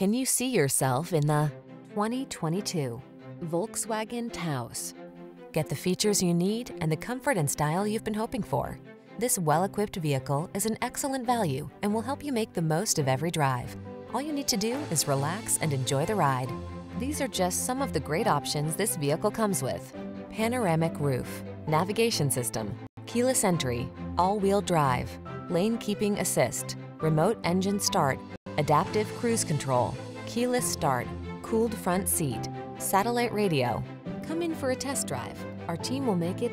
Can you see yourself in the 2022 Volkswagen Taos? Get the features you need and the comfort and style you've been hoping for. This well-equipped vehicle is an excellent value and will help you make the most of every drive. All you need to do is relax and enjoy the ride. These are just some of the great options this vehicle comes with: panoramic roof, navigation system, keyless entry, all-wheel drive, lane keeping assist, remote engine start, adaptive cruise control, keyless start, cooled front seat, satellite radio. Come in for a test drive. Our team will make it